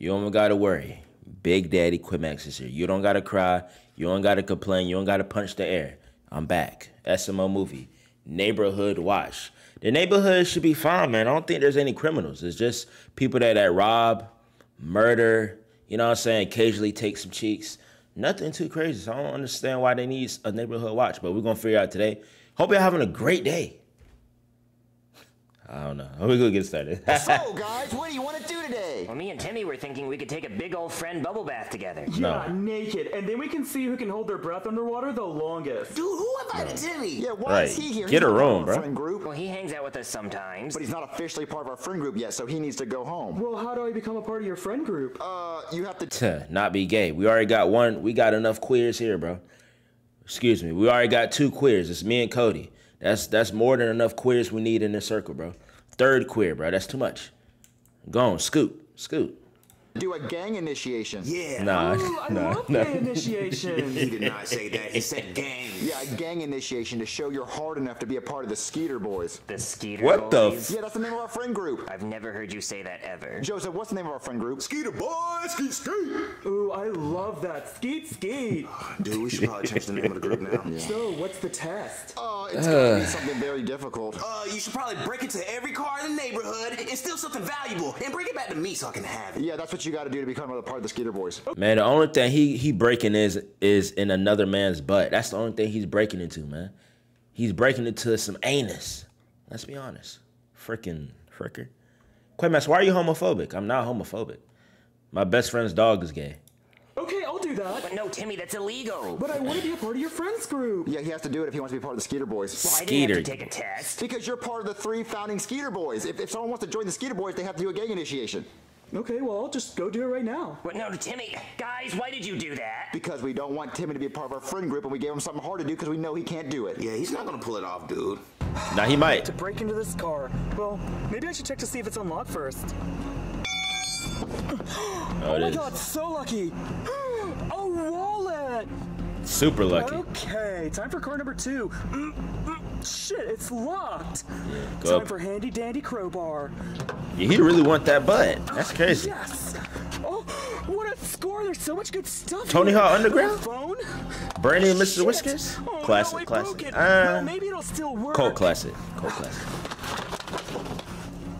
You don't gotta worry. Big Daddy Quamax is here. You don't gotta cry. You don't gotta complain. You don't gotta punch the air. I'm back. SML movie. Neighborhood watch. The neighborhood should be fine, man. I don't think there's any criminals. It's just people that rob, murder, you know what I'm saying, occasionally take some cheeks. Nothing too crazy. So I don't understand why they need a neighborhood watch, but we're going to figure out today. Hope you're having a great day. I don't know. We're going to get started. So, guys, what do you want to do today? Well, me and Timmy were thinking we could take a big old friend bubble bath together. Yeah, no. Naked. And then we can see who can hold their breath underwater the longest. Dude, who invited Timmy? Yeah, why is he here? Get a room, bro. Friend group. Well, he hangs out with us sometimes. But he's not officially part of our friend group yet, so he needs to go home. Well, how do I become a part of your friend group? You have to... not be gay. We already got one. We got enough queers here, bro. Excuse me. We already got two queers. It's me and Cody. That's more than enough queers we need in this circle, bro. Third queer, bro. That's too much. Go on, scoot. Do a gang initiation. Yeah. Nah. Ooh, I love gang initiation. He did not say that. He said gang. Yeah, a gang initiation to show you're hard enough to be a part of the Skeeter Boys. The Skeeter Boys? What the f? Yeah, that's the name of our friend group. I've never heard you say that ever. Joseph, what's the name of our friend group? Skeeter Boys! Skeet, skeet! Ooh, I love that. Skeet, skeet! Dude, we should probably change the name of the group now. Yeah. So, what's the test? It's going to be something very difficult. You should probably break it to every car in the neighborhood and steal something valuable and bring it back to me so I can have it. Yeah, that's what you got to do to become a part of the Skeeter Boys. Man, the only thing he breaking is in another man's butt. That's the only thing he's breaking into, man. He's breaking into some anus. Let's be honest. Frickin' fricker. Quamax, why are you homophobic? I'm not homophobic. My best friend's dog is gay. Okay, I'll do that. But no, Timmy, that's illegal. But I want to be a part of your friends group. Yeah, he has to do it if he wants to be part of the Skeeter Boys. Well, Skeeter. I didn't have to take a test. Because you're part of the three founding Skeeter Boys. If someone wants to join the Skeeter Boys, they have to do a gang initiation. Okay, well, I'll just go do it right now. But no, Timmy, guys, why did you do that? Because we don't want Timmy to be a part of our friend group, and we gave him something hard to do because we know he can't do it. Yeah, he's not going to pull it off, dude. Nah, he might. To break into this car. Well, maybe I should check to see if it's unlocked first. Oh my God, so lucky. A wallet. Super lucky. Okay, time for car number two. Shit, it's locked. Yeah, time for handy dandy crowbar. Yeah, he really want that butt. That's crazy. Yes. Oh, what a score. There's so much good stuff. Tony Hawk Underground? Phone? Brandy and Mr. Whiskers? Oh, classic, no, classic. Well, maybe it'll still work. Cold classic. Cold classic.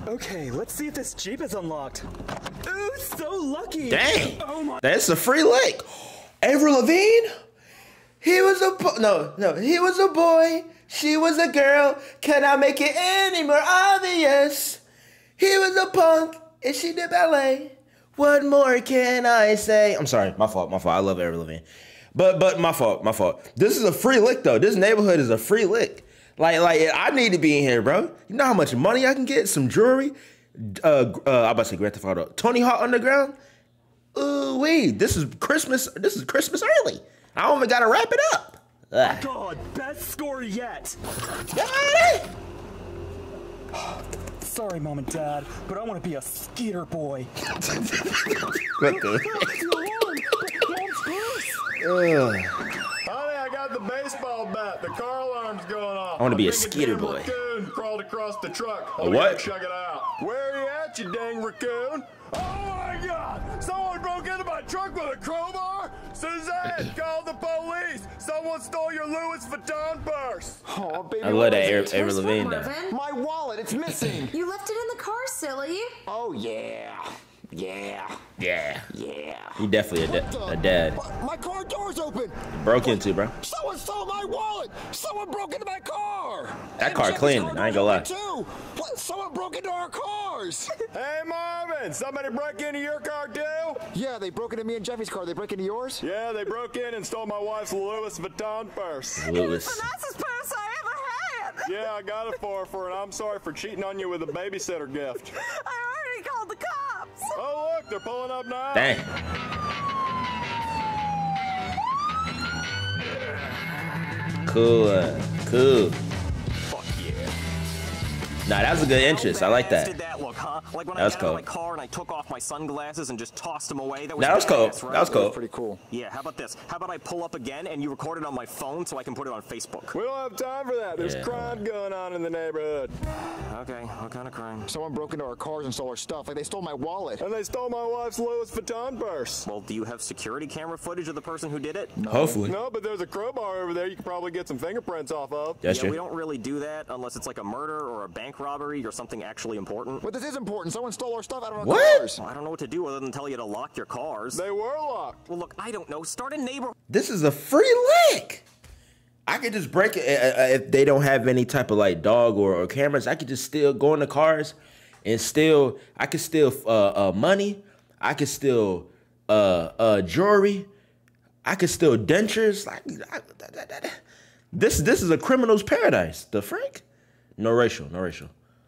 Okay, let's see if this Jeep is unlocked. Ooh, so lucky. Dang. Oh my. That's a free lick. Avril Lavigne? He was a boy. No, he was a boy. She was a girl. Can I make it any more obvious? He was a punk and she did ballet. What more can I say? I'm sorry, my fault. I love Avril Lavigne, but my fault. This is a free lick though. This neighborhood is a free lick. Like I need to be in here, bro. You know how much money I can get? Some jewelry. I'm about to say Grand Theft Auto. Tony Hawk Underground. Ooh wee. This is Christmas. This is Christmas early. I don't even gotta wrap it up. Ugh. God, best score yet. Got it. Sorry, Mom and Dad, but I want to be a Skeeter Boy. Honey, I got the baseball bat. The car alarm's going off. I want to be a Skeeter Boy. Crawled across the truck. A what? Check it out. Where are you at, you dang raccoon? Oh my God! Someone broke into my truck with a crowbar. Suzanne, call the police! Someone stole your Louis Vuitton purse! Oh, baby, I love that Avril Lavigne though. My wallet, it's missing! You left it in the car, silly! Oh, yeah. Yeah. You definitely a dad. My car door's open! Broke into, bro. Someone stole my wallet! Someone broke into my car! That car clean, I ain't gonna lie. Someone broke into our cars! Hey, Marvin! Somebody broke into your car, too? Yeah, they broke into me and Jeffy's car. They broke into yours? Yeah, they broke in and stole my wife's Louis Vuitton purse. It was the nicest purse I ever had! Yeah, I got it for her and I'm sorry for cheating on you with a babysitter gift. I already called the cops. Oh, look, they're pulling up now. Dang. Cool. Fuck yeah. Nah, that was a good entrance. I like that. Did that look, huh? Like when I got out of my car and I took off my sunglasses and just tossed them away. That was pretty cool. Yeah, how about this? How about I pull up again and you record it on my phone so I can put it on Facebook? We don't have time for that. There's crime going on in the neighborhood. Okay, what kind of crime? Someone broke into our cars and stole our stuff. Like, they stole my wallet. And they stole my wife's Louis Vuitton purse. Well, do you have security camera footage of the person who did it? No. Hopefully. No, but there's a crowbar over there you can probably get some fingerprints off of. Yeah, we don't really do that unless it's like a murder or a bank robbery or something actually important. But this is important. Someone stole our stuff out of our cars. Well, I don't know what to do other than tell you to lock your cars. They were locked. Well, look, I don't know. Start a neighborhood. This is a free lick. I could just break it if they don't have any type of like dog or cameras. I could just still go in the cars and still I could steal money. I could steal jewelry. I could steal dentures. Like this is a criminal's paradise. The Frank, no racial.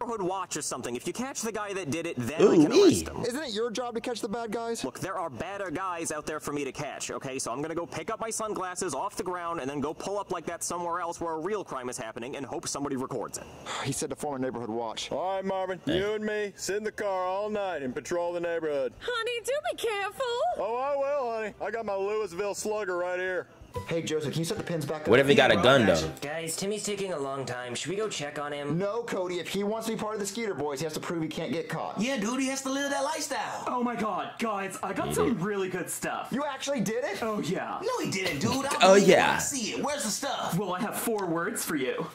Watch or something. If you catch the guy that did it, then I can arrest him. Isn't it your job to catch the bad guys? Look, there are badder guys out there for me to catch, okay? So I'm gonna go pick up my sunglasses off the ground and then go pull up like that somewhere else where a real crime is happening and hope somebody records it. He said to form a neighborhood watch. All right, Marvin, you and me sit in the car all night and patrol the neighborhood. Honey, do be careful. Oh, I will, honey. I got my Louisville Slugger right here. Hey, Joseph, can you set the pins back up? What if he got a gun, though? Guys, Timmy's taking a long time. Should we go check on him? No, Cody. If he wants to be part of the Skeeter Boys, he has to prove he can't get caught. Yeah, dude, he has to live that lifestyle. Oh, my God. Guys, I got some really good stuff. You actually did it? Oh, yeah. No, he didn't, dude. I see it. Where's the stuff? Well, I have 4 words for you.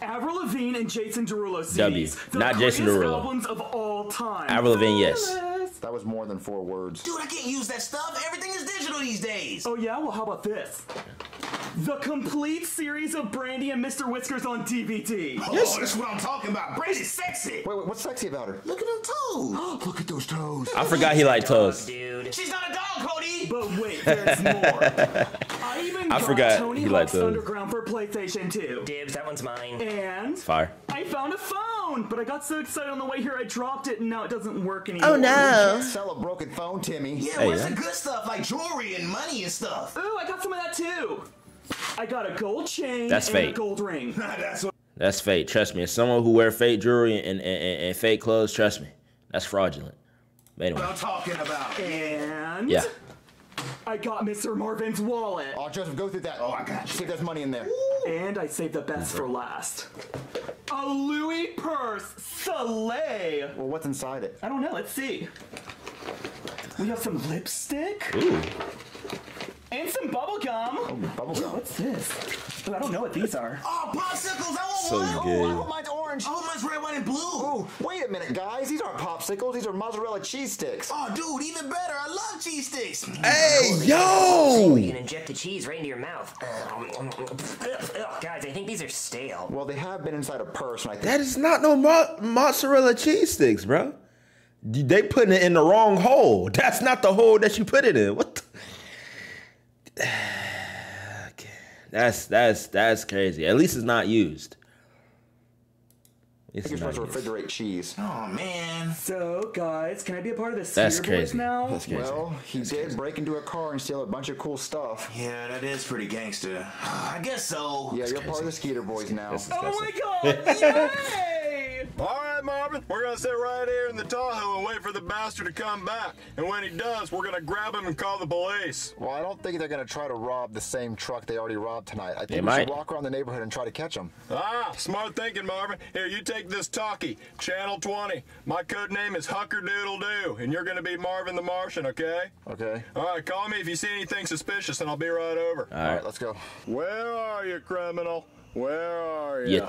Avril Lavigne and Jason Derulo CDs. Not Jason Derulo. Albums of all time. Avril Lavigne, yes. That was more than 4 words. Dude, I can't use that stuff. Everything is digital these days. Oh, yeah? Well, how about this? The complete series of Brandy and Mr. Whiskers on DVD. Yes. Oh, that's what I'm talking about. Brandy's sexy. Wait, what's sexy about her? Look at her toes. Look at those toes. I forgot he liked toes. Dude. She's not a dog, Cody. But wait, there's more. I forgot Tony Hawk Underground for PlayStation 2. Dibs, that one's mine. And fire. I found a phone, but I got so excited on the way here I dropped it and now it doesn't work anymore. Oh no. You can't sell a broken phone, Timmy. Yeah, where's the good stuff like jewelry and money and stuff? Ooh, I got some of that too. I got a gold chain and a gold ring. That's fake. Trust me. As someone who wear fake jewelry and fake clothes, trust me, that's fraudulent. But anyway. What I'm talking about. And I got Mr. Marvin's wallet. Oh, Joseph, go through that. Oh, I got you. See if there's money in there. Ooh. And I saved the best for last. A Louis purse. Soleil. Well, what's inside it? I don't know. Let's see. We have some lipstick. Ooh. And some bubble gum. Oh, bubble gum. What's this? I don't know what these are. Oh, popsicles! I want one. Good. Oh, I want mine's orange. Oh, mine's red, white, and blue. Oh, wait a minute, guys. These aren't popsicles. These are mozzarella cheese sticks. Oh, dude, even better. I love cheese sticks. Hey, yo! You can inject the cheese right into your mouth. Guys, I think these are stale. Well, they have been inside a purse. And I think that is not no mozzarella cheese sticks, bro. They putting it in the wrong hole. That's not the hole that you put it in. What the? Okay. That's crazy. At least it's not used. It's supposed to refrigerate cheese. Oh man. So guys, can I be a part of this? That's crazy. Now? That's crazy. Well, he did break into a car and steal a bunch of cool stuff. Yeah, that is pretty gangster. I guess so. Yeah, you're part of the Skeeter Boys now. Oh my God! Yay! All right, Marvin, we're gonna sit right here in the Tahoe and wait for the bastard to come back. And when he does, we're gonna grab him and call the police. Well, I don't think they're gonna try to rob the same truck they already robbed tonight. I think they might. Should walk around the neighborhood and try to catch them. Ah, smart thinking, Marvin. Here, you take this talkie, channel 20. My code name is Hucker Doodle Doo, and you're gonna be Marvin the Martian, okay? Okay. All right, call me if you see anything suspicious, and I'll be right over. All right, let's go. Where are you, criminal? Where are you? You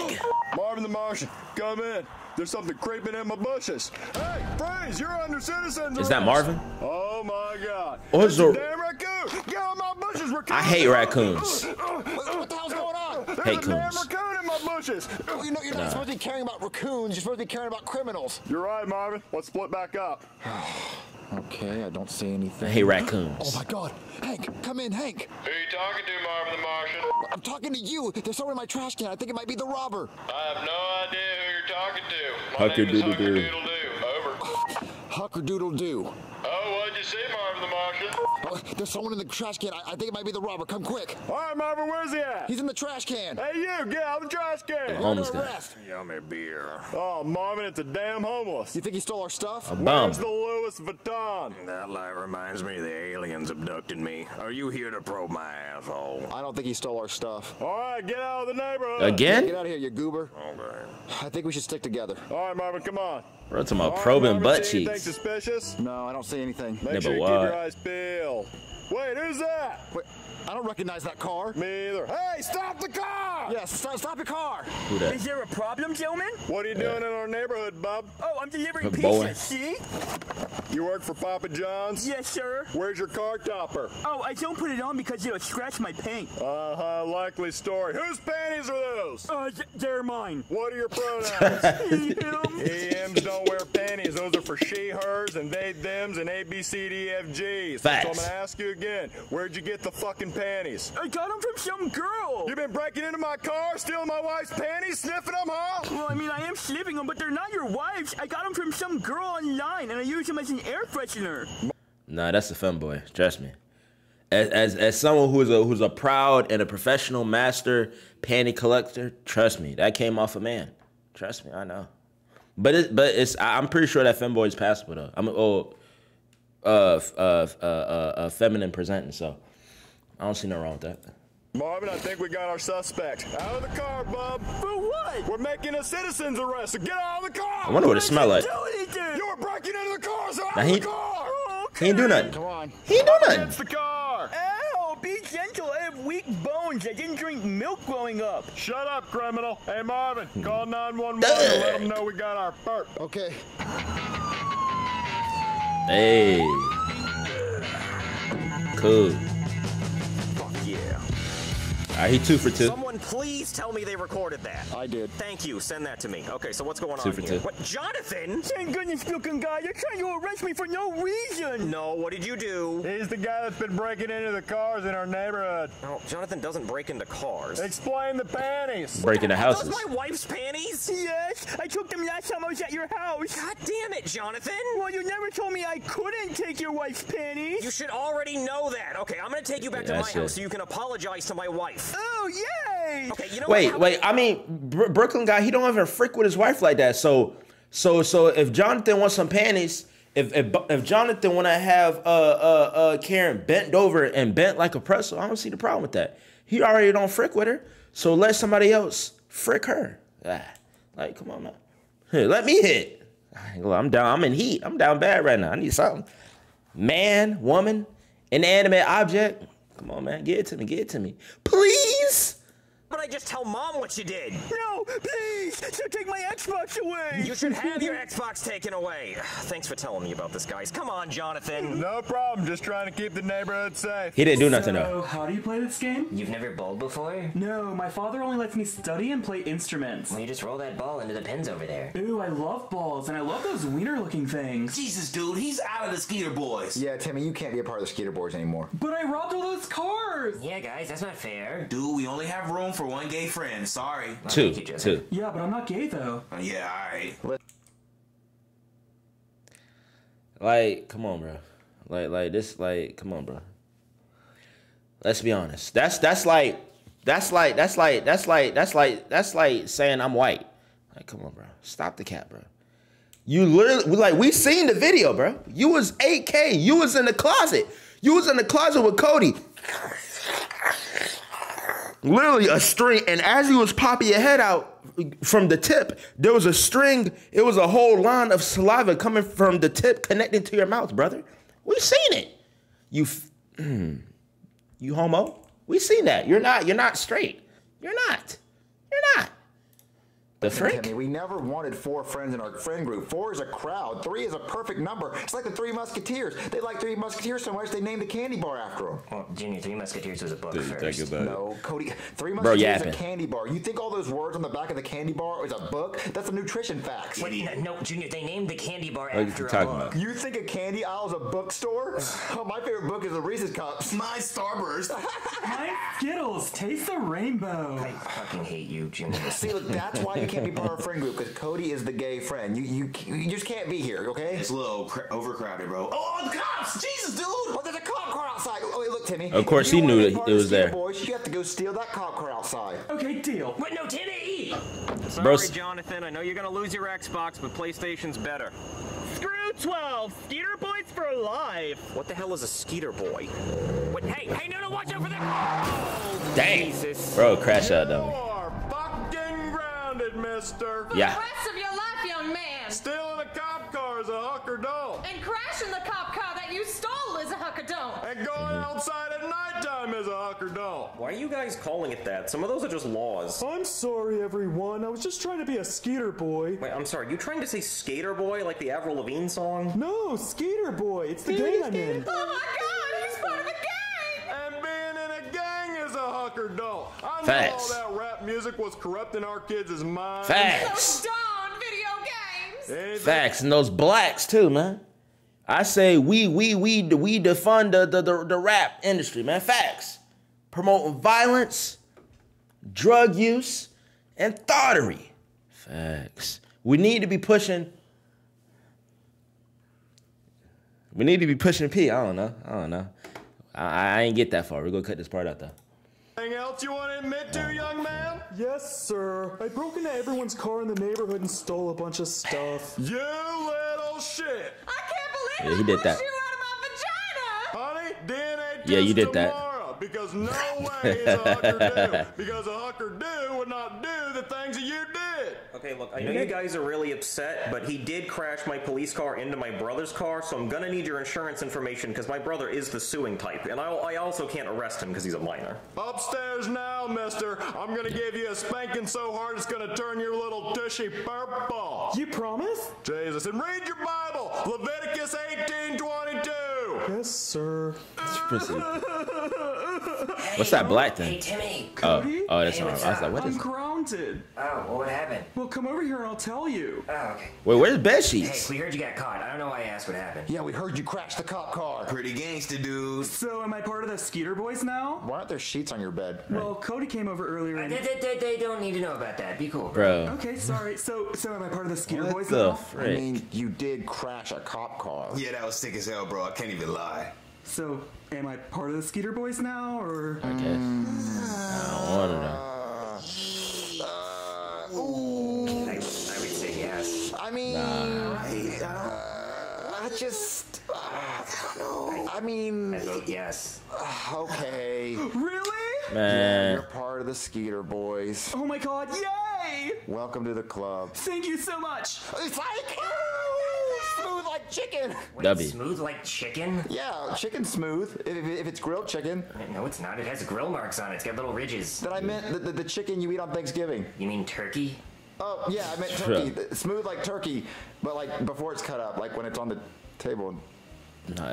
thug! Marvin the Martian, come in. There's something creeping in my bushes. Hey, freeze! You're under citizens. Is that Marvin? Oh my God! Oh, it's a damn raccoon! Get on my bushes, raccoon! I hate raccoons. What the hell's going on? There's a damn raccoon in my bushes. You know you're not supposed to be caring about raccoons. You're supposed to be caring about criminals. You're right, Marvin. Let's split back up. Okay, I don't see anything. Hey, raccoons. Oh my God, Hank, come in, Hank. Who are you talking to, Marvin the Martian? I'm talking to you. There's someone in my trash can. I think it might be the robber. I have no idea who you're talking to. My name is Hucker Doodle Doo. Over. Hucker Doodle Doo. Oh, what'd you you say, Marvin the Martian? Oh, there's someone in the trash can. I think it might be the robber. Come quick. All right, Marvin, where's he at? He's in the trash can. Hey, you, get out of the trash can. Homeless guy. Yummy beer. Oh, Marvin, it's a damn homeless. You think he stole our stuff? A bomb. Where's the Louis Vuitton? That lie reminds me the aliens abducted me. Are you here to probe my asshole? I don't think he stole our stuff. All right, get out of the neighborhood. Again? Yeah, get out of here, you goober. Okay. I think we should stick together. All right, Marvin, come on. Bro, talking about probing butt cheeks. Suspicious? No, I don't see anything. Make sure you keep your eyes peeled. Wait, who's that? Wait, I don't recognize that car. Me either. Hey, stop the car! Yes, stop the car! Who that? Is there a problem, gentlemen? What are you doing in our neighborhood, bub? Oh, I'm delivering pizza, see? You work for Papa John's? Yes, sir. Where's your car topper? Oh, I don't put it on because it'll scratch my paint. Uh-huh, likely story. Whose panties are those? They're mine. What are your pronouns? He, him. He/hims don't wear panties. Those are for she, hers, and they, thems, and A, B, C, D, F, G's. Facts. So I'm going to ask you again, where'd you get the fucking panties? I got them from some girl. You've been breaking into my car, stealing my wife's panties, sniffing them, huh? Well, I mean, I am sniffing them, but they're not your wife's. I got them from some girl online, and I use them as an air freshener. Nah, that's a femboy. Trust me. As someone who's a proud and a professional master panty collector, trust me, that came off a man. Trust me, I know. But I'm pretty sure that femboy is passable though. I'm feminine presenting, so I don't see no wrong with that. Marvin, I think we got our suspect. Out of the car, bub. For what? We're making a citizen's arrest, so get out of the car! I wonder what it smelled like. You were breaking into the car, so out of the car! He ain't do nothing. Come on. He ain't do nothing. Against the car. Ow, be gentle. I have weak bones. I didn't drink milk growing up. Shut up, criminal. Hey, Marvin, call 911. Let them know we got our perp. Okay. Hey. Cool. He 2 for 2. Someone please tell me they recorded that. I did. Thank you. Send that to me. Okay, so what's going on here? 2 for 2. What, Jonathan? Thank goodness, looking guy. You're trying to arrest me for no reason. No, what did you do? He's the guy that's been breaking into the cars in our neighborhood. No, Jonathan doesn't break into cars. Explain the panties. Breaking the houses. Those my wife's panties? Yes, I took them last time I was at your house. God damn it, Jonathan. Well, you never told me I couldn't take your wife's panties. You should already know that. Okay, I'm going to take you back to my house so you can apologize to my wife. Oh, yay! Okay, you know wait. I mean, Brooklyn guy, he don't even frick with his wife like that. So if Jonathan wants some panties, if Jonathan want to have Karen bent over and bent like a pretzel, I don't see the problem with that. He already don't frick with her, so let somebody else frick her. Like, come on, man. Here, let me hit. I'm down. I'm in heat. I'm down bad right now. I need something. Man, woman, inanimate object. Come on, man. Give it to me. Give it to me. Please? But I just tell Mom what you did. No, please. She'll take my Xbox away. You should have your Xbox taken away. Thanks for telling me about this, guys. Come on, Jonathan. No problem. Just trying to keep the neighborhood safe. He didn't do nothing, though. So, how do you play this game? You've never bowled before? No, my father only lets me study and play instruments. Well, you just roll that ball into the pins over there. Ooh, I love balls, and I love those wiener-looking things. Jesus, dude. He's out of the Skeeter Boys. Yeah, Timmy, you can't be a part of the Skeeter Boys anymore. But I robbed all those cars. Yeah, guys, that's not fair. Dude, we only have room for one gay friend. Sorry. Two. Yeah, but I'm not gay, though. Yeah, all right. Like, come on, bro. Like, come on, bro. Let's be honest. That's like saying I'm white. Like, come on, bro. Stop the cap, bro. You literally, like, we seen the video, bro. You was 8K. You was in the closet. You was in the closet with Cody. Literally a string, and as he was popping your head out from the tip, there was a string. It was a whole line of saliva coming from the tip, connecting to your mouth, brother. We seen it. You homo. We seen that. You're not straight. You're not. The frick? We never wanted 4 friends in our friend group. 4 is a crowd. 3 is a perfect number. It's like the Three Musketeers. They like Three Musketeers so much they named the candy bar after them. Well, Junior, Three Musketeers was a book first. No, Cody, Three Musketeers is a candy bar. You think all those words on the back of the candy bar is a book? That's a nutrition fact. Wait, no, Junior, they named the candy bar after a book. You think a candy aisle is a bookstore? Oh, my favorite book is the Reese's Cups. My Starburst. My Skittles. Taste the rainbow. I fucking hate you, Junior. See, look, that's why you can't be part of our friend group because Cody is the gay friend. You just can't be here, okay? It's a little overcrowded, bro. Oh, the cops! Jesus, dude! Oh, there's a cop car outside. Oh, wait, look, Timmy. Of course, he knew it was there. Boys, you have to go steal that cop car outside. Okay, deal. Wait, no, Timmy! Sorry, bro. Jonathan. I know you're gonna lose your Xbox, but PlayStation's better. Screw 12! Skeeter Boys for life! What the hell is a Skeeter Boy? What? Hey, no, watch out for that! Dang! Jesus. Bro, crash out, though. You are fucking grounded, mister! For the rest of your life, young man! Stealing a cop car is a hucker dunk! And crashing the cop car that you stole is a hucker dunk! And going outside at nighttime is a hucker dunk! Why are you guys calling it that? Some of those are just laws. I'm sorry, everyone. I was just trying to be a Skeeter Boy. Wait, I'm sorry. You trying to say Skater Boy like the Avril Lavigne song? No, Skeeter Boy. It's the game I'm in. Oh my god! Doll. I Facts. Know all that rap music was corrupting our kids' minds. Facts. Video games. Facts. And those blacks too, man. I say we defund the rap industry, man. Facts. Promoting violence, drug use, and thottery. Facts. We need to be pushing P. I don't know. I ain't get that far. We're gonna cut this part out though. Anything else you want to admit to, young man? Yes, sir. I broke into everyone's car in the neighborhood and stole a bunch of stuff. You little shit! I can't believe he did that. You out of my vagina! Honey, DNA yeah, you did tomorrow, that. Because no way is a hucker do. Because a hucker do would not do the things that you did. Okay, look, I know you guys are really upset, but he did crash my police car into my brother's car, so I'm gonna need your insurance information because my brother is the suing type, and I also can't arrest him because he's a minor. Upstairs now, mister. I'm gonna give you a spanking so hard it's gonna turn your little tushy purple. You promise? Jesus, and read your Bible, Leviticus 18:22. Yes, sir. Hey, what's that black thing? Hey, Timmy. Oh, that's wrong. I was like, what is that? Grounded. Oh, well, what happened? Well, come over here and I'll tell you. Oh, okay. Wait, where's bed sheets? Hey, we heard you got caught. I don't know why I asked what happened. Yeah, we heard you crashed the cop car. Pretty gangster, dude. So, am I part of the Skeeter Boys now? Why aren't there sheets on your bed? Well, Cody came over earlier and... They don't need to know about that. Be cool, bro. Okay, sorry. So am I part of the Skeeter Boys now? Frick? I mean, you did crash a cop car. Yeah, that was sick as hell, bro. I can't even lie. So, am I part of the Skeeter Boys now, or...? Okay. I don't want to know. I would say yes. I mean... Nah. I don't know. I mean... I vote yes. Okay. Really? Man. Yeah, you're part of the Skeeter Boys. Oh my god, yay! Welcome to the club. Thank you so much! It's like... Smooth like chicken. Wait, smooth like chicken? Yeah, chicken smooth. If it's grilled chicken. No, it's not. It has grill marks on it. It's got little ridges. That I meant the chicken you eat on Thanksgiving. You mean turkey? Oh, yeah, I meant turkey. Smooth like turkey, but like before it's cut up, like when it's on the table.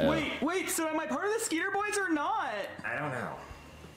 Wait, so am I part of the Skeeter Boys or not? I don't know.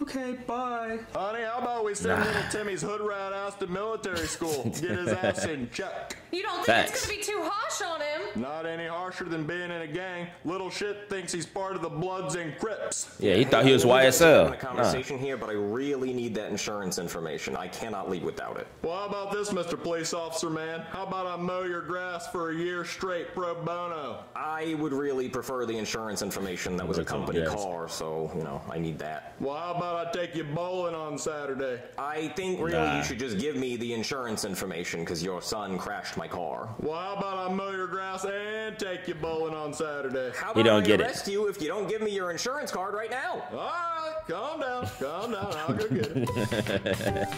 Okay, bye. Honey, how about we send little Timmy's hood rat ass to military school? Get his ass in check. You don't think it's gonna be too harsh on him? Not any harsher than being in a gang. Little shit thinks he's part of the Bloods and Crips. Yeah, he thought he was YSL. I'm in a conversation here, but I really need that insurance information. I cannot leave without it. Well, how about this, Mr. Police Officer Man? How about I mow your grass for a year straight pro bono? I would really prefer the insurance information. That was a company car, so, you know, I need that. Well, how about I take you bowling on Saturday? I think really you should just give me the insurance information because your son crashed my car. Well, how about I mow your grass and take you bowling on Saturday? How about I arrest you if you don't give me your insurance card right now? All right, calm down, I'll go get it.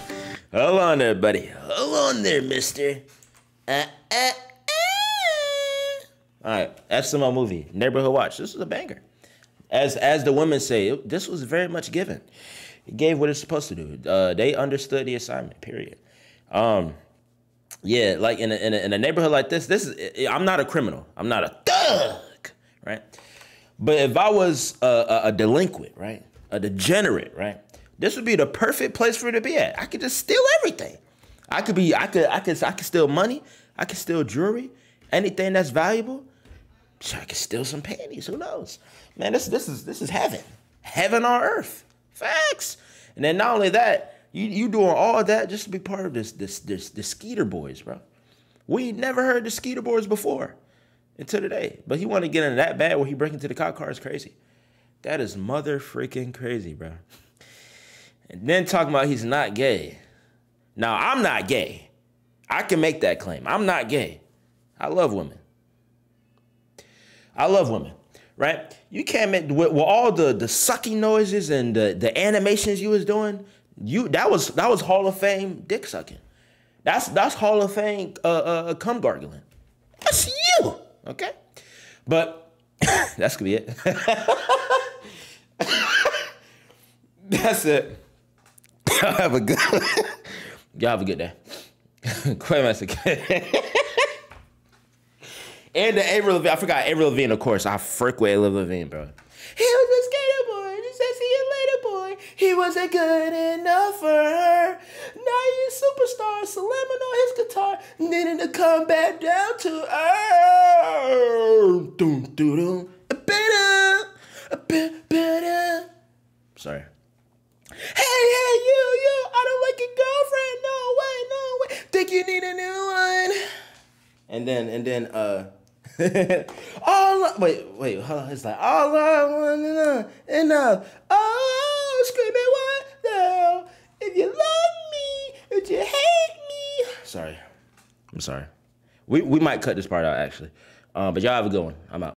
Hold on there, buddy. Hold on there, mister. All right, SML movie, Neighborhood Watch. This is a banger. As the women say, this was very much given. It gave what it's supposed to do. They understood the assignment. Period. Yeah, like in a neighborhood like this, I'm not a criminal. I'm not a thug, right? But if I was a delinquent, right, a degenerate, right, this would be the perfect place for it to be at. I could just steal everything. I could steal money. I could steal jewelry. Anything that's valuable. I could steal some panties. Who knows? Man, this is heaven on earth. Facts. And then not only that, You doing all that just to be part of this Skeeter Boys, bro. We never heard the Skeeter Boys before until today. But he wanted to get into that bad where he break into the cop car is crazy. That is mother freaking crazy, bro. And then talking about he's not gay. Now, I'm not gay. I can make that claim. I'm not gay. I love women. I love women, right? You can't make, with all the sucky noises and the animations you was doing, that was Hall of Fame dick sucking. That's Hall of Fame cum gargling. That's you, okay? But that's gonna be it. That's it. Y'all have a good y'all have a good day. Quamax again. And the Avril Lavigne. I forgot Avril Lavigne, of course. I frick with Avril Lavigne, bro. He was a skater boy, just a see you later boy. He wasn't good enough for her. Now he's a superstar, slamming on his guitar, needing to come back down to earth. Better. Sorry. Hey, you, I don't like your girlfriend, no way. Think you need a new one. And then wait, hold on, it's like, all I want and oh, screaming what now? If you love me, if you hate me. Sorry, I'm sorry. We might cut this part out, actually. But y'all have a good one, I'm out.